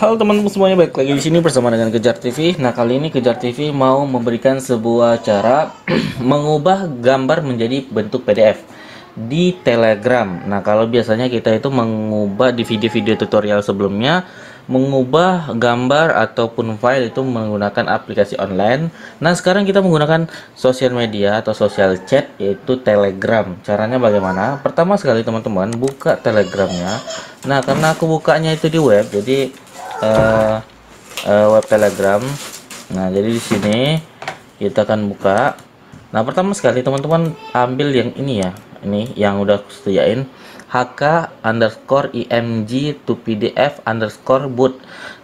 Halo teman-teman semuanya, balik lagi di sini bersama dengan Kejar TV. Nah, kali ini Kejar TV mau memberikan sebuah cara mengubah gambar menjadi bentuk PDF di Telegram. Nah, kalau biasanya kita itu mengubah di video-video tutorial sebelumnya, mengubah gambar ataupun file itu menggunakan aplikasi online. Nah, sekarang kita menggunakan sosial media atau sosial chat, yaitu Telegram. Caranya bagaimana? Pertama sekali teman-teman, buka Telegramnya. Nah, karena aku bukanya itu di web, jadi web Telegram. Nah, jadi di sini kita akan buka. Nah, pertama sekali teman-teman ambil yang ini ya. Ini yang udah aku sediain, hk_img_to_pdf_bot.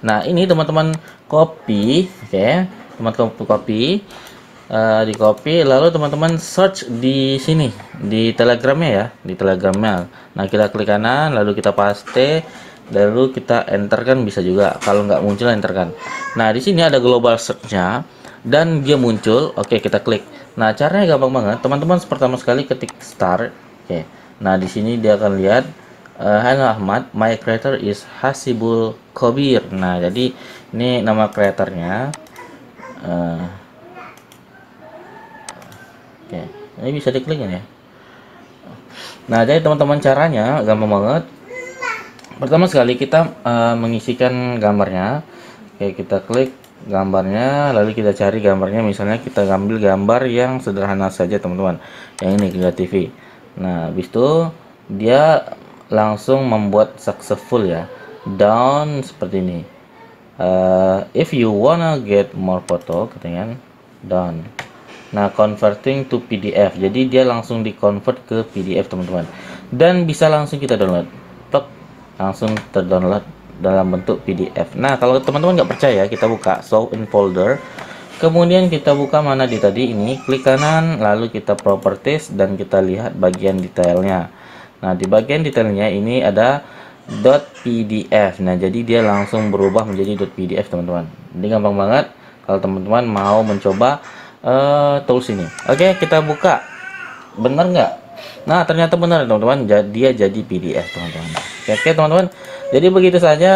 Nah, ini teman-teman copy, oke. Teman-teman copy, di copy, lalu teman-teman search di sini di Telegramnya ya, di Telegramnya. Nah, kita klik kanan, lalu kita paste, lalu kita enter kan, bisa juga kalau nggak muncul enter kan. Nah, di sini ada global searchnya dan dia muncul. Oke, kita klik. Nah, caranya gampang banget teman-teman. Pertama sekali ketik start. Oke, nah di sini dia akan lihat Hanah Ahmad, my creator is Hasibul Kobiir. Nah, jadi ini nama kreatornya. Oke, ini bisa diklik ya. Nah, jadi teman-teman caranya gampang banget. Pertama sekali kita mengisikan gambarnya. Oke, kita klik gambarnya, lalu kita cari gambarnya. Misalnya kita ambil gambar yang sederhana saja teman-teman, yang ini Kejar TV. Nah, habis itu dia langsung membuat successful ya, down seperti ini. If you wanna get more photo, ketinggalan down. Nah, converting to PDF, jadi dia langsung di convert ke PDF teman-teman, dan bisa langsung kita download. Langsung terdownload dalam bentuk PDF. Nah, kalau teman-teman nggak percaya, kita buka show in folder, kemudian kita buka mana di tadi ini, klik kanan, lalu kita properties dan kita lihat bagian detailnya. Nah, di bagian detailnya ini ada .pdf. Nah, jadi dia langsung berubah menjadi .pdf teman-teman. Ini gampang banget kalau teman-teman mau mencoba tools ini. Oke, kita buka. Bener nggak? Nah, ternyata benar teman-teman, dia jadi PDF teman-teman. Oke teman-teman, jadi begitu saja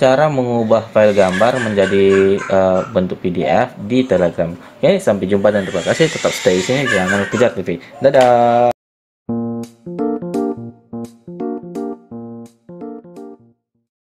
cara mengubah file gambar menjadi bentuk PDF di Telegram. Oke, sampai jumpa dan terima kasih. Tetap stay di sini, jangan Kejar TV. Dadah.